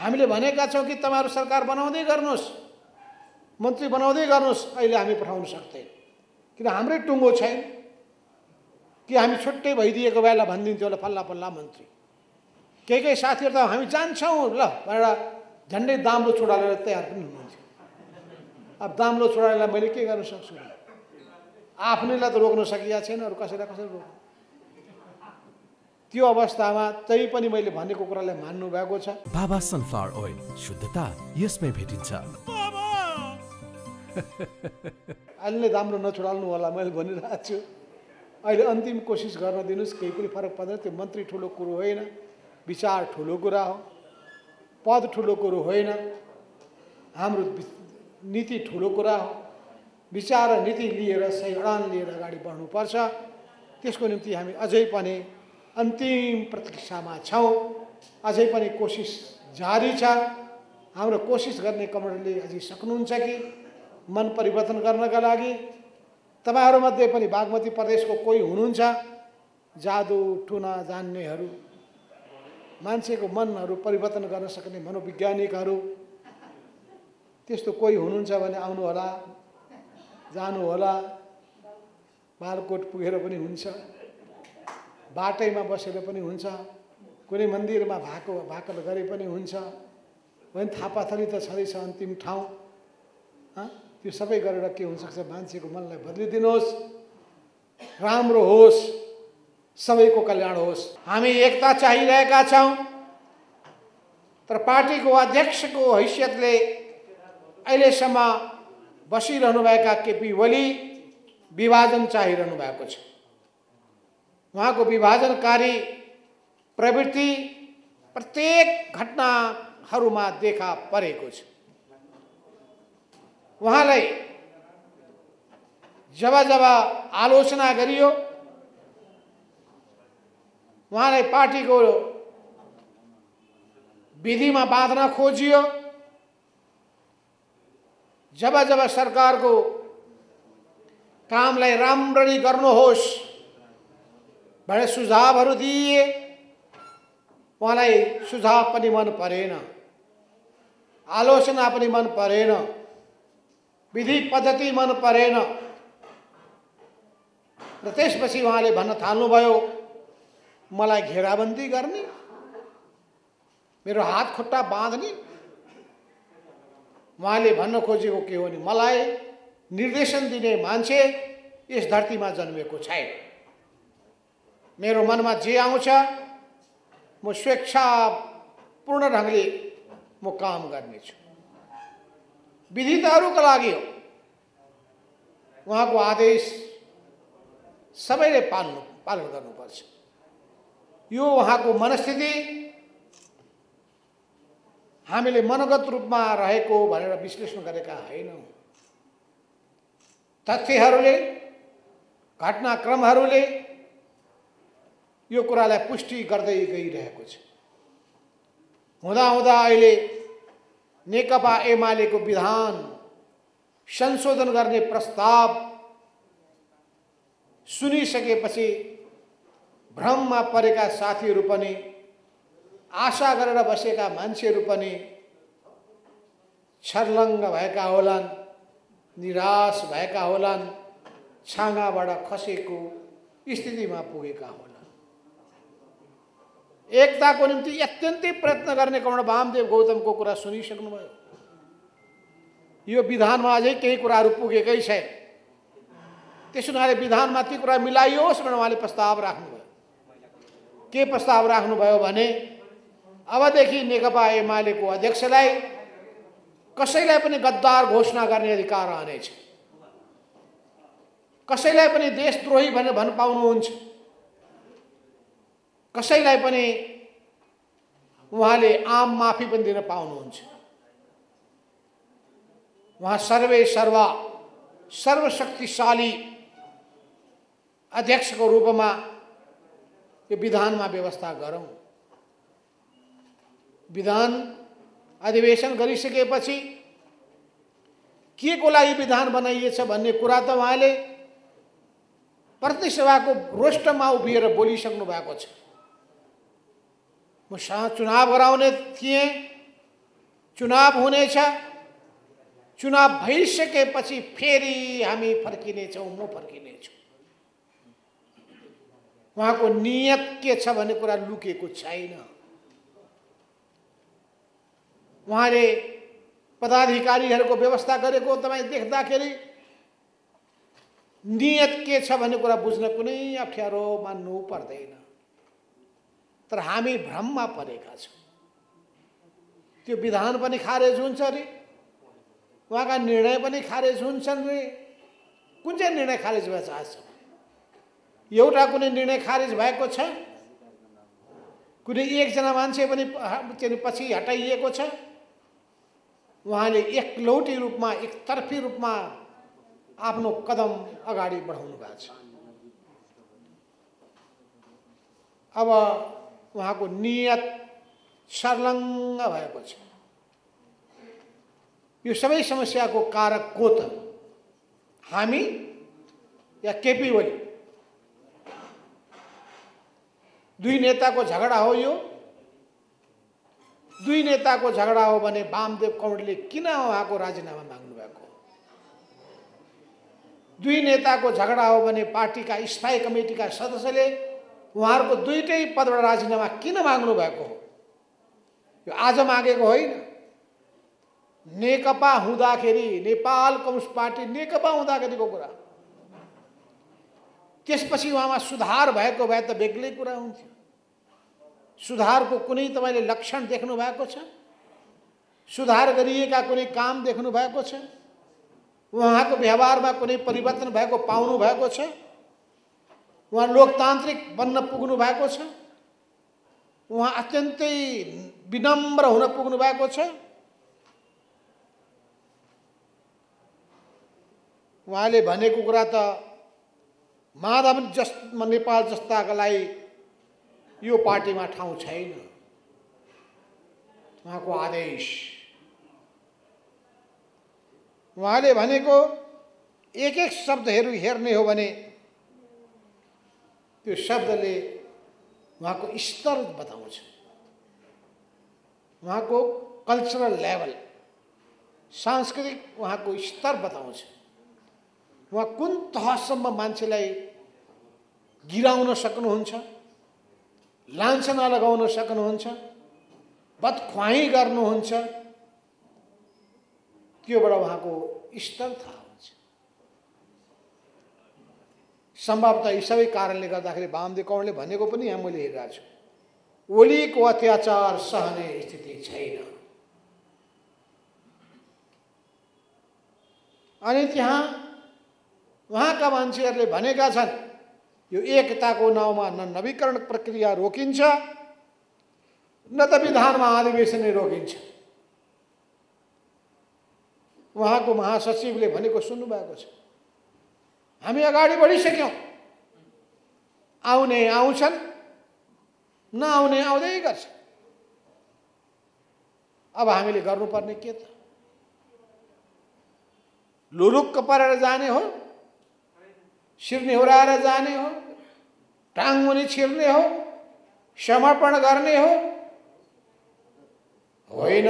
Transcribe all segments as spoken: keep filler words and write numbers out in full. हामीले भनेका छौं कि तपाईहरु सरकार बनाउँदै गर्नुस्, मन्त्री बनाउँदै गर्नुस्। अहिले हामी पठाउन सक्दैन किन हाम्रै टुङ्गो छैन कि हामी छुट्टै भइदिएको बेला भन्दिन्थ्यो होला फल्ला फल्ला मन्त्री। केही केही साथीहरु त हामी जान्छौं ल भनेर झन्डै दाम्लो छोडालेर तयार पनि हुनुहुन्थ्यो। अब दाम्लो छोडालेलाई मैले के गर्न सक्छु? आफ्नैलाई त रोक्न सकिया छैन, अरू कसैलाई कसरी रोक्नु? त्यो अवस्थामा तै पनि मैले भनेको कुरालाई मान्नु भएको छ। बाबा सनफ्लावर ओइल शुद्धता यसमै भेटिन्छ। अहिले राम्रो नछुडाल्नु होला मैले भनिरहेको छु। अहिले अन्तिम कोसिस गर्न दिनुस्, केही पनि फरक पर्दैन। त्यो मन्त्री ठुलो कुरो होइन, विचार ठुलो कुरा हो, पद ठुलो कुरो होइन, हाम्रो नीति ठुलो कुरा हो। विचार र नीति लिएर सही अडान लिएर अगाडि बढ्नुपर्छ। त्यसको निम्ति हामी अझै पनि अन्तिम प्रतीक्षामा छौं, अझै पनि कोसिस जारी छ। हाम्रो कोसिस गर्ने कमिटीले अझै सक्नुहुन्छ कि मन परिवर्तन गर्नका लागि? तपाईहरुमध्ये पनि बागमती प्रदेशको कोही हुनुहुन्छ जादु टुना जान्नेहरू, मान्छेको मनहरू परिवर्तन गर्न सक्ने मनोवैज्ञानिकहरू, त्यस्तो कोही हुनुहुन्छ भने आउनु होला, जानु होला। बालकोट पुगेर पनि हुन्छ, बाटैमा बसेर पनि हुन्छ, कुनै मन्दिरमा भाको भाकल गरे पनि हुन्छ। भने थापाथली त छँदैछ अन्तिम ठाउँ। त्यो सबै गरेर के हुनसक्छ? मान्छेको मनलाई बदलिदिनुहोस्, राम्रो होस्, सबैको कल्याण होस्। हामी एकता चाहिरहेका छौँ, तर पार्टीको अध्यक्षको हैसियतले अहिलेसम्म बसिरहनुभएका केपी ओली विभाजन चाहिरहनु भएको छ। वहाँको विभाजनकारी प्रवृत्ति प्रत्येक घटनाहरूमा देखा परेको छ। वहाँलाई जब जब आलोचना गरियो, वहाँलाई पार्टीको विधिमा बाँध्न खोजियो, जब जब सरकारको कामलाई राम्ररी गर्नुहोस् बड़े सुझावहरू दिए, उहाँलाई सुझाव पनि मन परेन, आलोचना पनि मन परेन, विधि पद्धति मन परेन। र त्यसपछि उहाँले भन्न थाल्नुभयो मलाई घेराबन्दी गर्ने, मेरो हात खुट्टा बाँध्ने। उहाँले भन्न खोजेको के हो नि, मलाई निर्देशन दिने मान्छे यस धरतीमा जन्मेको छैन। मेरो मनमा जे आउँछ म स्वेच्छापूर्ण ढंगले म काम गर्नेछु। विधि त अरूका लागि हो, उहाँको आदेश सबैले पाल्नु पालन गर्नुपर्छ। यो उहाँको मनस्थिति हामीले मनगत रूपमा रहेको भनेर विश्लेषण गरेका हैनौं। तथ्यहरूले, घटनाक्रमहरूले यो कुरालाई पुष्टि गर्दै गइरहेको छ। हुँदा हुँदा अहिले नेकपा एमालेको विधान संशोधन गर्ने प्रस्ताव सुनिसकेपछि भ्रममा परेका साथीहरू पनि, आशा गरेर बसेका मान्छेहरू पनि छर्लङ्ग भएका होलान्, निराश भएका होलान्, छाँगाबाट खसेको स्थितिमा पुगेका होलान्। एकताको निम्ति अत्यन्तै प्रयत्न गर्ने कर्ण वामदेव गौतमको कुरा सुनिसक्नुभयो। यो विधानमा अझै केही कुराहरू पुगेकै छैन, त्यस हुनाले विधानमा ती कुरा मिलाइयोस् भनेर उहाँले प्रस्ताव राख्नुभयो। के प्रस्ताव राख्नुभयो भने अबदेखि नेकपा एमालेको अध्यक्षलाई कसैलाई पनि गद्दार घोषणा गर्ने अधिकार आनेछ, कसैलाई पनि देशद्रोही भनेर भन्न पाउनुहुन्छ, कसैलाई पनि उहाँले आम माफी पनि दिन पाउनुहुन्छ। उहाँ सर्वे सर्वा सर्वशक्तिशाली अध्यक्षको रूपमा यो विधानमा व्यवस्था गरौँ। विधान अधिवेशन गरिसकेपछि के को लागि विधान बनाइएछ भन्ने कुरा त उहाँले प्रतिसभाको रोस्टरमा उभिएर बोलिसक्नु भएको छ। म चुनाव गराउने थिएँ, चुनाव हुनेछ। चुनाव भइसकेपछि फेरि हामी फर्किनेछौँ, म फर्किनेछु। वहाँको नियत के छ भन्ने कुरा लुकेको छैन। वहाँले पदाधिकारीहरूको व्यवस्था गरेको तपाई देख्दाखेरि नियत के छ भन्ने कुरा बुझ्न कुनै अप्ठ्यारो मान्नु पर्दैन। तर हामी भ्रममा परेका छौँ। त्यो विधान पनि खारेज हुन्छ रे, वहाँका निर्णय पनि खारेज हुन्छन् रे। कुन चाहिँ निर्णय खारेज भएको छ आज? एउटा कुनै निर्णय खारेज भएको छ? कुनै एकजना मान्छे पनि पछि हटाइएको छ? उहाँले एकलौटी रूपमा, एकतर्फी रूपमा आफ्नो कदम अगाडि बढाउनु भएको छ। अब उहाँको नियत सर्लङ्ग भएको छ। यो सबै समस्याको कारक को त? हामी या केपी ओली? दुई नेताको झगडा हो यो। दुई नेताको झगडा हो भने वामदेव कौँडले किन उहाँको राजीनामा माग्नु भएको? दुई नेताको झगडा हो भने पार्टीका स्थायी कमिटीका सदस्यले उहाँहरूको दुईटै पदबाट राजीनामा किन माग्नु भएको? यो आज मागेको होइन। नेकपा हुँदाखेरि, नेपाल कम्युनिस्ट पार्टी नेकपा हुँदाखेरिको कुरा, त्यसपछि वहाँमा सुधार भएको भए त बेग्लै कुरा हुन्थ्यो। सुधारको कुनै तपाईले लक्षण देख्नु भएको छ? सुधार गरिएका कुनै काम देख्नु भएको छ? वहाँको व्यवहारमा कुनै परिवर्तन भएको पाउनु भएको छ? वहाँ लोकतान्त्रिक बन्न पुग्नु भएको छ? वहाँ अत्यन्तै विनम्र हुन पुग्नु भएको छ? उहाँले भनेको कुरा त माधव जस्ता नेपाल जस्ताका लागि यो पार्टीमा ठाउँ छैन। उहाँको आदेश, उहाँले भनेको एक एक शब्दहरू हेर्ने हो भने त्यो शब्दले उहाँको स्तर बताउँछ, उहाँको कल्चरल लेभल, सांस्कृतिक उहाँको स्तर बताउँछ। वहाँ कुन तहसम्म मान्छेलाई गिराउन सक्नुहुन्छ, लान्छना लगाउन सक्नुहुन्छ, बदख्वाही गर्नुहुन्छ, त्योबाट वहाँको स्तर थाहा हुन्छ। सम्भवतः यी सबै कारणले गर्दाखेरि वामदेव कौँडले भनेको पनि यहाँ मैले हेरिरहेको छु, ओलीको अत्याचार सहने स्थिति छैन। अनि त्यहाँ वहाँका मान्छेहरूले भनेका छन्, यो एकताको नाउँमा न नवीकरण प्रक्रिया रोकिन्छ न त विधानमा अधिवेशनै रोकिन्छ। वहाँको महासचिवले भनेको सुन्नुभएको छ, हामी अगाडि बढिसक्यौँ, आउने आउँछन्, नआउने आउँदै गर्छन्। अब हामीले गर्नुपर्ने के त? लुरुक्क परेर जाने हो, शिर निहुराएर जाने हो, टाङ मुनि छिर्ने हो, समर्पण गर्ने हो? होइन,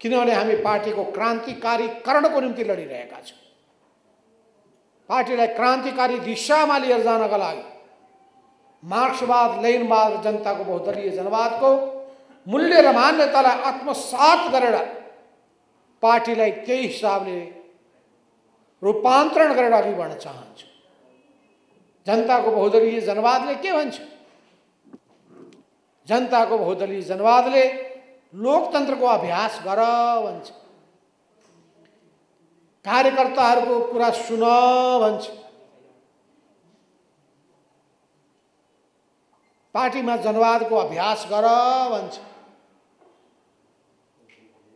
किनभने हामी पार्टीको क्रान्तिकारीकरणको निम्ति लडिरहेका छौँ। पार्टीलाई क्रान्तिकारी दिशामा लिएर जानका लागि मार्क्सवाद, लेनवाद, जनताको बहुदलीय जनवादको मूल्य र मान्यतालाई आत्मसात गरेर पार्टीलाई त्यही हिसाबले रूपान्तरण गरेर अघि बढ्न चाहन्छु। जनताको बहुदलीय जनवादले के भन्छ? जनताको बहुदलीय जनवादले लोकतन्त्रको अभ्यास गर भन्छ, कार्यकर्ताहरूको कुरा सुन भन्छ। पार्टीमा जनवादको अभ्यास गर भन्छ,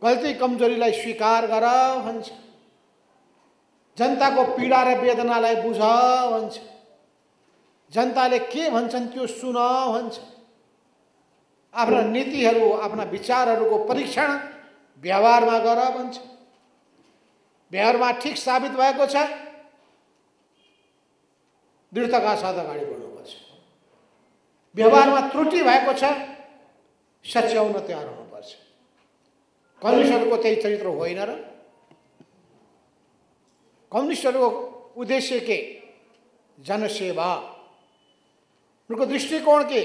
गल्ती कमजोरीलाई स्वीकार गर भन्छ, जनताको पीडा र वेदनालाई बुझ भन्छ, जनताले के भन्छन् त्यो सुन भन्छ। आफ्ना नीतिहरू, आफ्ना विचारहरूको परीक्षण व्यवहारमा गर भन्छ। व्यवहारमा ठिक साबित भएको छ, दृढताका साथ अगाडि बढ्नुपर्छ। व्यवहारमा त्रुटि भएको छ, सच्याउन तयार हुनुपर्छ। कम्युनिस्टहरुको त्यही चरित्र होइन र कम्युनिस्टहरुको उद्देश्य के जनसेवा, उनको दृष्टिकोण के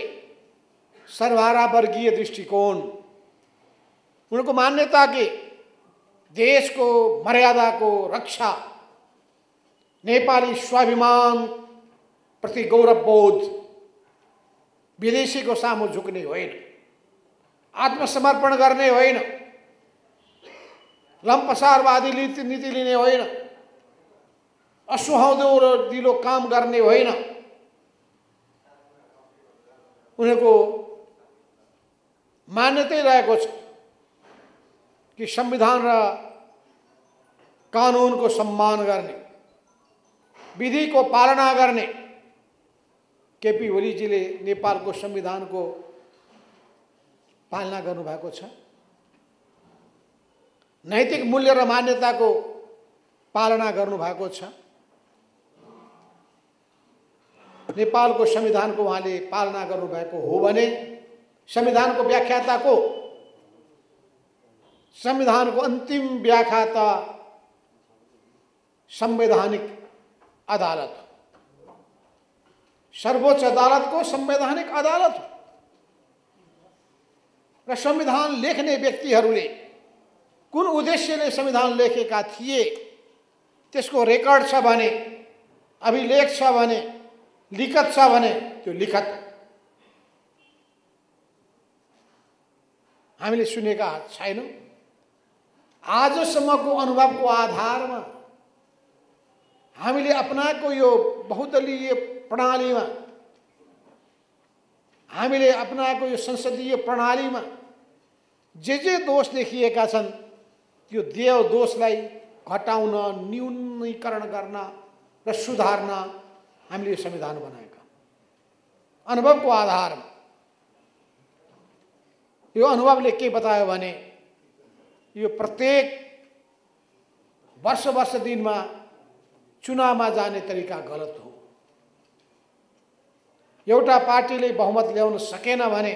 सर्वहारा वर्गीय दृष्टिकोण, उनको मान्यता के देश को मर्यादा को रक्षा, नेपाली स्वाभिमान प्रति गौरवबोध, विदेशी को सामु झुक्ने होइन, आत्मसमर्पण गर्ने होइन, लम्पसारवादी नीति लिने होइन, असुहाउँदो र दिलो काम गर्ने होइन। उनको मान्यता रहेको छ कि संविधान र कानून को सम्मान गर्ने, विधि को पालना गर्ने। केपी ओलीजीले नेपालको संविधान को पालना गर्नु भएको छ, नैतिक मूल्य र मान्यता को पालना गर्नु भएको छ, नेपालको संविधान को उहाँले पालना गर्नु भएको हो भने संविधान को व्याख्याता को संविधान को अंतिम व्याख्याता संवैधानिक अदालत, सर्वोच्च अदालत को संवैधानिक अदालत र संविधान लेख्ने व्यक्तिहरूले कुन उद्देश्यले संविधान लेखेका थिए त्यसको रेकर्ड छ भने, अभिलेख छ भने, लिखत छ भने त्यो लिखत हामीले सुनेका छैनौं। आजसम्मको अनुभवको आधारमा हामीले अपनाएको यो बहुदलीय प्रणालीमा, हामीले अपनाएको यो संसदीय प्रणालीमा जे जे दोष देखिएका छन् त्यो देव दोषलाई घटाउन, न्यूनीकरण गर्न र सुधार्न हामीले यो संविधान बनाएका अनुभवको आधारमा। यो अनुभवले के बतायो भने यो प्रत्येक वर्ष वर्ष दिनमा चुनावमा जाने तरिका गलत हो। एउटा पार्टीले बहुमत ल्याउन सकेन भने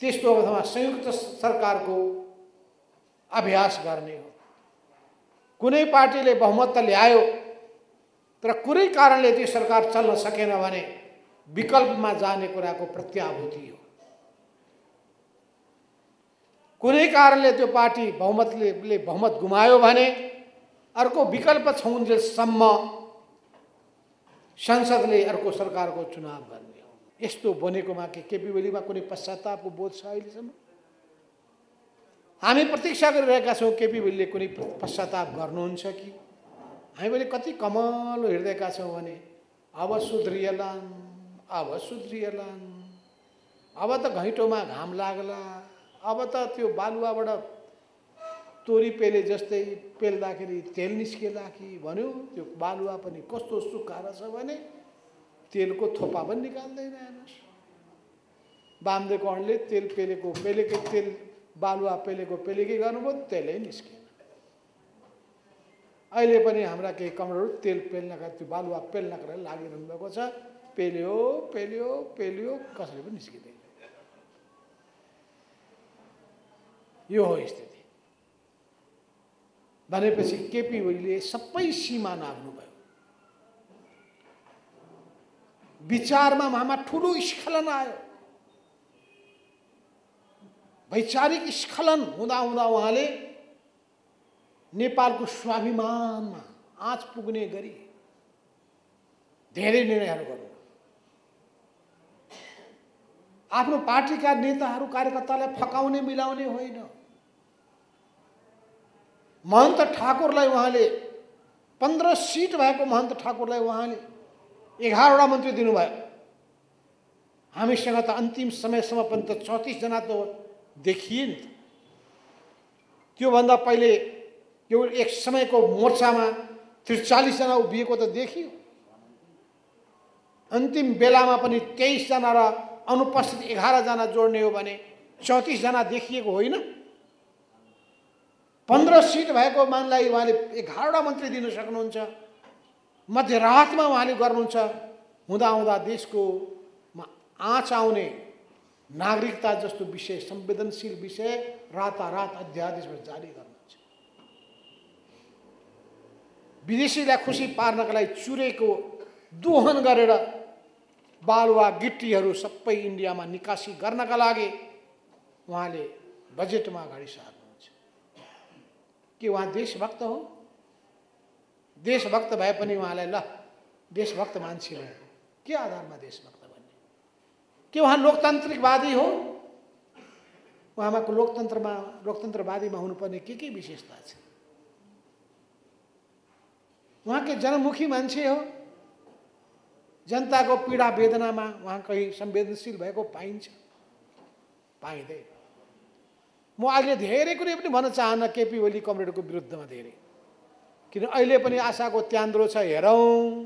त्यस्तो अवस्थामा संयुक्त सरकारको अभ्यास गर्ने हो। कुनै पार्टीले बहुमत त ल्यायो तर कुनै कारणले त्यो सरकार चल्न सकेन भने विकल्पमा जाने कुराको प्रत्याभूति हो। कुनै कारणले त्यो पार्टी बहुमतले बहुमत गुमायो भने अर्को विकल्प छुन्जेलसम्म संसदले अर्को सरकारको चुनाव गर्ने हो। यस्तो बनेकोमा के केपी ओलीमा कुनै पश्चातापको बोध छ? अहिलेसम्म हामी प्रतीक्षा गरिरहेका छौँ केपी ओलीले कुनै पश्चाताप गर्नुहुन्छ कि। हामीले कति कमलो हेर्दैका छौँ भने अब सुध्रिएलान्, अब सुध्रिएलान्, अब त घैँटोमा घाम लाग्ला, अब त त्यो बालुवाबाट तोरी पेले जस्तै पेल्दाखेरि तेल निस्केला कि भन्यो। त्यो बालुवा पनि कस्तो सुक्खा रहेछ भने तेलको थोपा पनि निकाल्दैन। हेर्नुहोस्, बामदेको अणले तेल पेलेको पेलेकै तेल बालुवा पेलेको पेलेकै गर्नुभयो, तेलै निस्केन। अहिले पनि हाम्रा केही कमरेडहरू तेल पेल्नका, त्यो बालुवा पेल्नका लागिरहनु भएको छ। पेल्यो पेल्यो पेल्यो कसरी पनि निस्किँदैन। यो हो स्थिति। भनेपछि केपी ओलीले सबै सीमा नाप्नुभयो। विचारमा मामा ठुलो स्खलन आयो, वैचारिक स्खलन हुँदा हुँदा उहाँले नेपालको स्वाभिमानमा आँच पुग्ने गरी धेरै निर्णयहरू गर्नु। आफ्नो पार्टीका नेताहरू कार्यकर्तालाई फकाउने मिलाउने होइन। महन्त ठाकुरलाई उहाँले पन्ध्र सीट भएको महन्त ठाकुरलाई उहाँले एघारवटा मन्त्री दिनुभयो। हामीसँग त अन्तिम समयसम्म पनि त चौतीस जना त देखिए नि त। त्योभन्दा पहिले यो एक समयको मोर्चामा त्रिचालीस जना उभिएको त देखियो। अन्तिम बेलामा पनि तेईस जना र अनुपस्थित एघार जना जोड्ने हो भने चौतीस जना देखिएको होइन। पन्ध्र सीट भएको मानलाई उहाँले एघारवटा मन्त्री दिन सक्नुहुन्छ। मध्यरातमा उहाँले गर्नुहुन्छ। हुँदा हुँदा देशको आँच आउने नागरिकता जस्तो विषय संवेदनशील विषय रातारात अध्यादेशमा जारी गर्न विदेशीलाई खुसी पार्नका लागि चुरेको दोहन गरेर बालुवा गिट्टीहरू सबै इन्डियामा निकासी गर्नका लागि उहाँले बजेटमा अगाडि सार्नुहुन्छ। के उहाँ देशभक्त हो? देशभक्त भए पनि उहाँलाई ल देशभक्त मान्छे भएको के आधारमा देशभक्त भन्ने? के उहाँ लोकतान्त्रिकवादी हो? उहाँमा लोकतन्त्रमा लोकतन्त्रवादीमा हुनुपर्ने के के विशेषता छ? उहाँ के जनमुखी मान्छे हो? जनता को पीड़ा वेदना में वहाँ कहीं संवेदनशील भएको पाइन्छ? पाइँदैन। म अहिले धेरै कुरा पनि भन्न चाहन्न केपी ओली कमरेड को विरुद्ध में धेरै, किन अहिले पनि आशा को त्यान्द्रो छ। हेरौं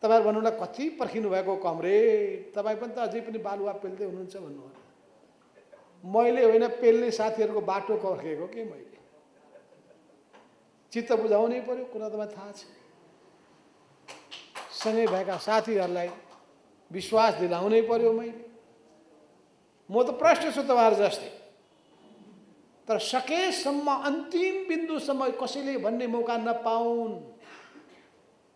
तपाईहरु भन्नुलाई कति पर्खिनु भएको कमरेड, तपाई पनि त अझै पनि बालुवा पेल्दै हुनुहुन्छ भन्नु होला। मैले होइन पेल्ने साथीहरुको बाटो पर्खेको के मैले? चित्त बुझाउनै पर्यो। कुरा तपाईलाई थाहा छ, सँगै भएका साथीहरुलाई विश्वास दिलाउनै पर्यो। मैले म त प्रश्न छु तपाईहरु जस्तै, तर सकेसम्म अन्तिम बिन्दुसम्म कसैले भन्ने मौका नपाउन्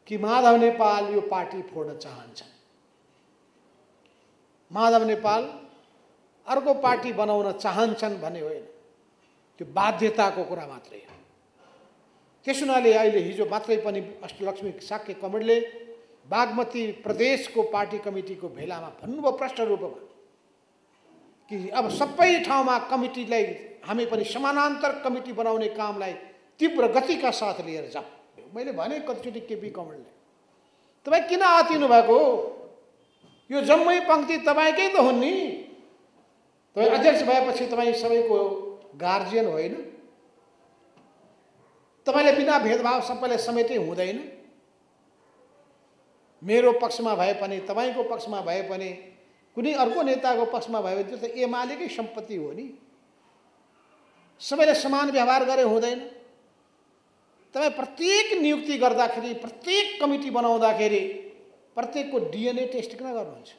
कि माधव नेपाल यो पार्टी फोड्न चाहन्छन्, माधव नेपाल अर्को पार्टी बनाउन चाहन्छन् भन्ने होइन। त्यो बाध्यताको कुरा मात्रै हो। त्यसुनाले अहिले हिजो मात्रै पनि अष्टलक्ष्मी साक्य कमरेडले बागमती प्रदेश को पार्टी कमिटी को भेला में भन्नुभयो प्रश्न रूप में कि अब सबै ठाउँमा कमिटीलाई हामी पनि समानान्तर कमिटी बनाउने कामलाई तीव्र गति का साथ लिएर जाऊ। मैले भने कतिचोटि केपी कमरेडले तपाई किन आतिनु भएको? यो जम्मै पंक्ति तपाईकै त हुन् नि। तपाई अध्यक्ष भएपछि तपाई सबैको गार्जियन होइन। तपाईले बिना भेदभाव सबैले समेटे हुँदैन। मेरो पक्षमा भए पनि तपाईको पक्षमा भए पनि कुनै अर्को नेताको पक्षमा भए भने त्यो त एमालेकै सम्पत्ति हो नि। सबैले समान व्यवहार गरे हुँदैन। तपाई प्रत्येक नियुक्ति गर्दाखेरि प्रत्येक कमिटी बनाउँदाखेरि प्रत्येकको डीएनए टेस्ट किन गर्नुहुन्छ?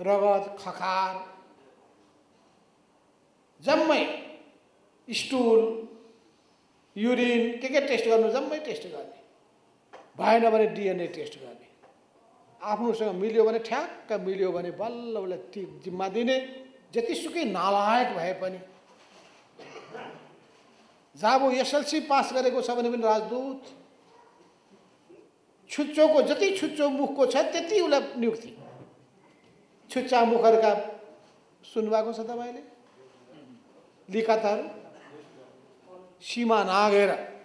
रगत खखार जम्मै स्टूल यूरिन के के टेस्ट गर्नु? जम्मै टेस्ट गर्ने भएन भने डीएनए टेस्ट गर्ने। आफ्नोसँग मिल्यो भने ठ्याक्क मिल्यो भने बल्ल बल्ल ती जिम्मा दिने। जतिसुकै नालायक भए पनि जाबो एसएलसी पास गरेको छ भने पनि राजदूत, छुच्चोको जति छुच्चो मुखको छ त्यति उलाई नियुक्ति। छुच्चा मुखहरुका सुन्नुभएको छ तपाईले लिकातहरु? सीमा नाघेर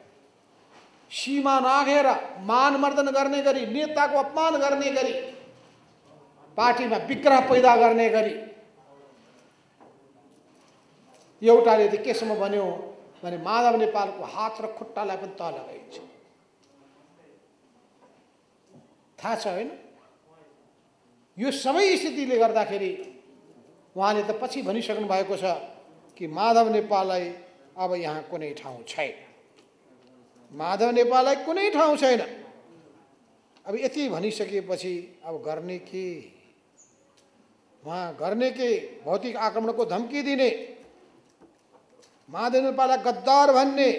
सीमा नाघेर मानमर्दन गर्ने गरी नेता को अपमान गर्ने गरी पार्टी में विग्रह पैदा गर्ने गरी एउटाले त केसम्म भन्यो भने माधव नेपालको हात र खुट्टालाई पनि तह लगाइन्छ। थाहा छ हैन? यो सबै स्थितिले गर्दाखेरि उहाँले त पछि भनिसक्नु भएको छ कि माधव नेपाललाई अब यहाँ कुनै ठाउँ छैन, माधव नेपाललाई कुनै ठाउँ छैन। अब यति भनिसकेपछि अब गर्ने के? वहाँ गर्ने के? भौतिक आक्रमण को धम्की दिने, माधव नेपाललाई गद्दार भन्ने,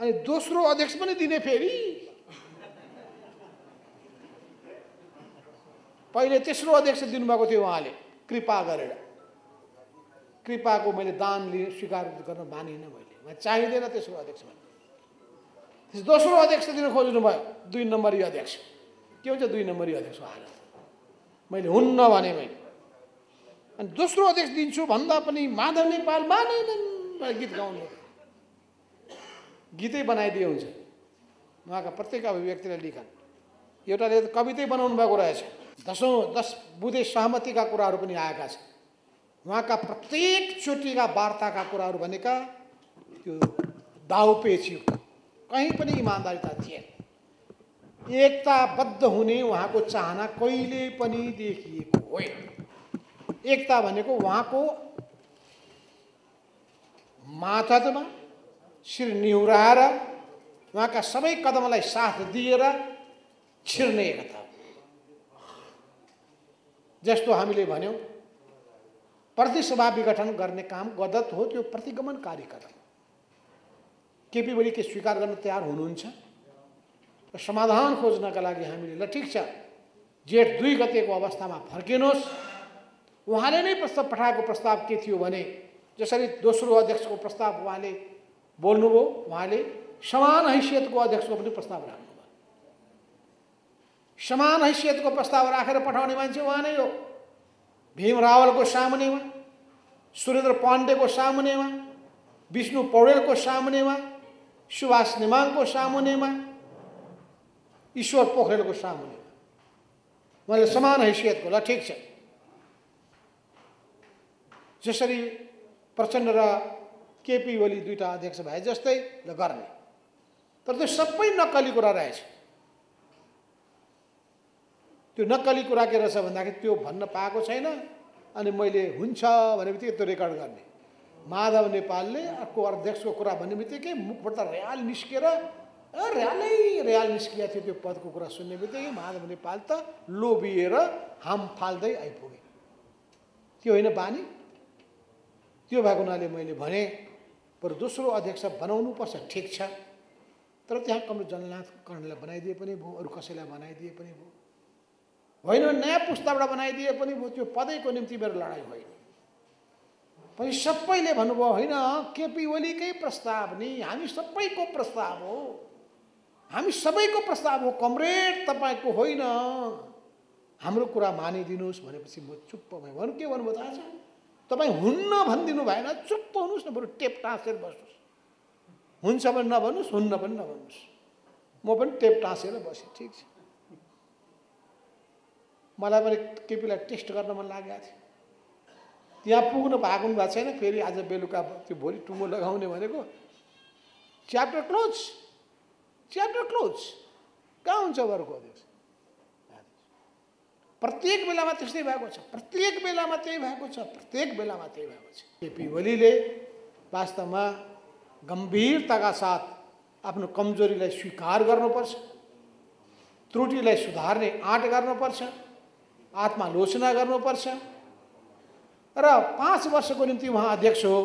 अनि दोस्रो अध्यक्ष पनि दिने। फेरि पहिले तेस्रो अध्यक्ष दिनुभएको थियो उहाँले कृपा गरेर। कृपा को मैं दान स्वीकार गर्न मानिन। मैले म चाहिँदैन त्यसको अध्यक्ष भने दोस्रो अध्यक्ष दिन खोज्नु भयो। दुई नम्बरी अध्यक्ष के हुन्छ? दुई नम्बरी अध्यक्ष हालत मैले हुन्न भने मैले अनि दोस्रो अध्यक्ष दिन्छु भन्दा पनि माधव नेपाल मानेनन्। गीत गाउने गीतै बनाइदिए हुन्छ। उहाँका प्रत्येक अभिव्यक्तिलाई लेखन एउटाले त कवितै बनाउनु भएको रहेछ। दसौँ दस बुधे सहमतिका कुराहरू पनि आएका छन्। वहाँ का प्रत्येक चोटी का वार्ता का कुराहरू भनेका त्यो दाउपेची कहीं पनि इमानदारीता थिएन। एकताबद्ध हुने वहाँ को चाहना कहिले पनि देखिएको होइन। एकता भनेको वहाँ को मातहतमा शिर निहुराएर वहाँ का सबै कदमलाई साथ दिएर छिर्ने एकता। जस्तो हामीले भन्यौ प्रतिसभा विघटन गर्ने काम गदत हो, त्यो प्रतिगमनकारी कदम। केपी ओली के स्वीकार गर्न तयार हुनुहुन्छ र समाधान खोज्नका लागि हामीले ल ठीक छ जेठ दुई गतेको अवस्थामा फर्किनुहोस्। उहाँले नै प्रस्ताव पठाएको प्रस्ताव के थियो भने, जसरी दोस्रो अध्यक्षको प्रस्ताव उहाँले बोल्नुभयो, उहाँले समान हैसियतको अध्यक्षको पनि प्रस्ताव राख्नुभयो। समान हैसियतको प्रस्ताव राखेर पठाउने मान्छे उहाँ नै हो। भीम रावलको सामनेमा, सुरेन्द्र पाण्डेको सामनेमा, विष्णु पौडेलको सामनेमा, सुभाष नेमाङको सामनेमा, ईश्वर पोखरेलको सामनेमा उहाँले समान हैसियतको ल ठीक छ। जसरी प्रचण्ड र केपी ओली दुईटा अध्यक्ष भए जस्तै ल गर्ने, तर त्यो सबै नक्कली कुरा रहेछ। त्यो नक्कली कुरा के रहेछ भन्दाखेरि त्यो भन्न पाएको छैन। अनि मैले हुन्छ भनेपछि त्यो रेकर्ड गर्ने। माधव नेपालले अर्को अध्यक्षको कुरा भन्ने बित्तिकै मुखबाट र्याल निस्केर र्यालै र्याल निस्किया थियो। त्यो पदको कुरा सुन्ने बित्तिकै माधव नेपाल त लोभिएर हाम फाल्दै आइपुगे। त्यो होइन बानी। त्यो भएको हुनाले मैले भने बरु दोस्रो अध्यक्ष बनाउनु पर्छ, ठिक छ, तर त्यहाँ कम जननाथ कर्णलाई बनाइदिए पनि भयो, अरू कसैलाई बनाइदिए पनि भयो, होइन नयाँ पुस्ताबाट बनाइदिए पनि भयो। त्यो पदैको निम्ति मेरो लडाइँ होइन। पछि सबैले भन्नुभयो होइन केपी ओलीकै प्रस्ताव नि, हामी सबैको प्रस्ताव हो, हामी सबैको प्रस्ताव हो कमरेड, तपाईँको होइन, हाम्रो कुरा मानिदिनुहोस् भनेपछि म चुप्प भएँ। भन्नु के भन्नुभयो थाहा छ? तपाईँ हुन्न भनिदिनु भएन, चुप्प हुनुहोस् न, बरु टेप टाँसेर बस्नुहोस्। हुन्छ पनि नभन्नुहोस्, हुन्न पनि नभन्नुहोस्। म पनि टेप टाँसेर बसेँ, ठिक छ। मलाई पनि केपीलाई टेस्ट गर्न मन लागेको थियो। त्यहाँ पुग्नु भएको भएको छैन। फेरि आज बेलुका त्यो भोलि टुङ्गो लगाउने भनेको च्याप्टर क्लोज, च्याप्टर क्लोज कहाँ हुन्छ बरुको अध्यक्ष? प्रत्येक बेलामा त्यस्तै भएको छ, प्रत्येक बेलामा त्यही भएको छ, प्रत्येक बेलामा त्यही भएको छ। केपी ओलीले वास्तवमा गम्भीरताका साथ आफ्नो कमजोरीलाई स्वीकार गर्नुपर्छ, त्रुटिलाई सुधार्ने आँट गर्नुपर्छ, आत्मालोचना गर्नुपर्छ। र पाँच वर्षको निम्ति उहाँ अध्यक्ष हो।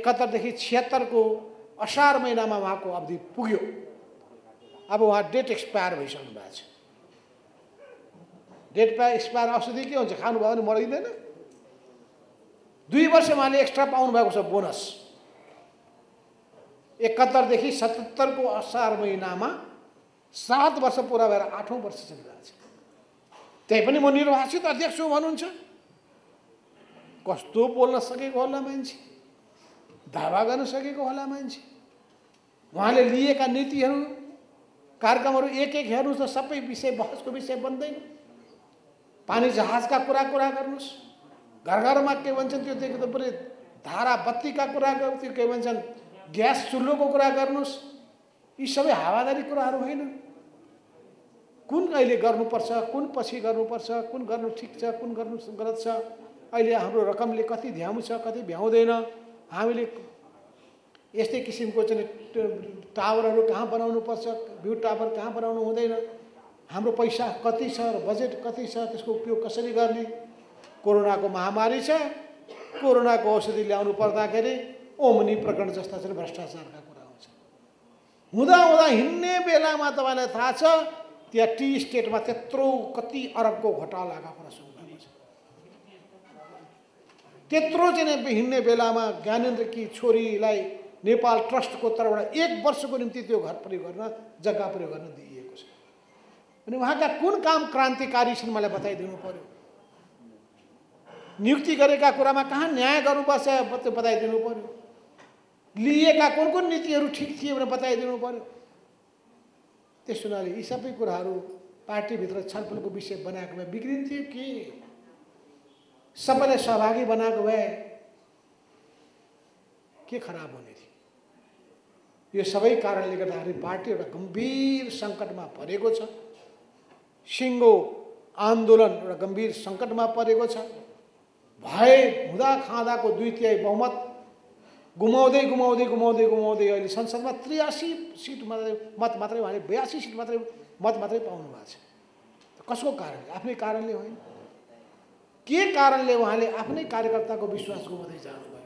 एकहत्तरदेखि छिहत्तरको असार महिनामा उहाँको अवधि पुग्यो। अब उहाँ डेट एक्सपायर भइसक्नु भएको छ। डेट पाए एक्सपायर औषधि के हुन्छ, खानुभयो भने मरिँदैन। दुई वर्ष उहाँले एक्स्ट्रा पाउनुभएको छ बोनस। एकहत्तरदेखि सतहत्तरको असार महिनामा सात वर्ष पुरा भएर आठौँ वर्ष चलिरहेको छ। त्यही पनि म निर्वाचित अध्यक्ष हो भन्नुहुन्छ। कस्तो बोल्न सकेको होला मान्छे, दावा गर्न सकेको होला मान्छे। उहाँले लिएका नीतिहरू, कार्यक्रमहरू एक एक हेर्नुहोस् त, सबै विषय बहसको विषय बन्दैन। पानी जहाज का कुरा कुरा गर्नुस्, घर घर में के भन्छन् त्यो देखि त पुरै धारा बत्ती का कुरा गर्नु, के भन्छन् ग्यास चुल्लो को कुरा गर्नुस्। यी सबै हावादारी कुराहरू होइन। कुन अहिले गर्नुपर्छ, कुन पछि गर्नुपर्छ, कुन गर्नु ठीक छ, कुन गर्नु गलत छ, अहिले हाम्रो रकमले कति भ्याउँछ कति भ्याउँदैन, हामीले यस्तै किसिमको चाहिँ टावरहरू कहाँ बनाउनु पर्छ, भ्यू टावर कहाँ बनाउनु हुँदैन, हाम्रो पैसा कति छ र बजेट कति छ, त्यसको उपयोग कसरी गर्ने। कोरोनाको महामारी छ, कोरोनाको औषधि ल्याउनु पर्दाखेरि ओमनी प्रकरण जस्ता चाहिँ भ्रष्टाचारका कुरा हुन्छ। हुँदा हुँदा हिँड्ने बेलामा तपाईँलाई थाहा छ त्यहाँ टी स्टेटमा त्यत्रो कति अरबको घोटालाका कुरा सुन्नुभएको छ। त्यत्रो चाहिँ हिँड्ने बेलामा ज्ञानेन्द्रकी छोरीलाई नेपाल ट्रस्टको तर्फबाट एक वर्षको निम्ति त्यो घर प्रयोग गर्न, जग्गा प्रयोग गर्न दिइयो। अनि उहाँका कुन काम क्रान्तिकारी छन् मलाई बताइदिनु पर्यो। नियुक्ति गरेका कुरामा कहाँ न्याय गर्नुपर्छ त्यो बताइदिनु पर्यो। लिएका कुन कुन नीतिहरू ठिक थिए भनेर बताइदिनु पर्यो। त्यस हुनाले यी सबै कुराहरू पार्टीभित्र छलफलको विषय बनाएको भए बिग्रिन्थ्यो कि? सबैलाई सहभागी बनाएको भए के खराब हुने थियो? यो सबै कारणले गर्दाखेरि पार्टी एउटा गम्भीर सङ्कटमा परेको छ। सिङ्गो आन्दोलन एउटा गम्भीर सङ्कटमा परेको छ। भए हुँदा खाँदाको दुई तिहाई बहुमत गुमाउँदै गुमाउँदै गुमाउँदै गुमाउँदै अहिले संसदमा त्रियासी सिट मात्रै मत मात्रै उहाँले बयासी सिट मात्रै मत मात्रै पाउनु भएको छ। कसको कारणले? आफ्नै कारणले होइन। के कारणले उहाँले आफ्नै कार्यकर्ताको विश्वास गुमाउँदै जानुभयो।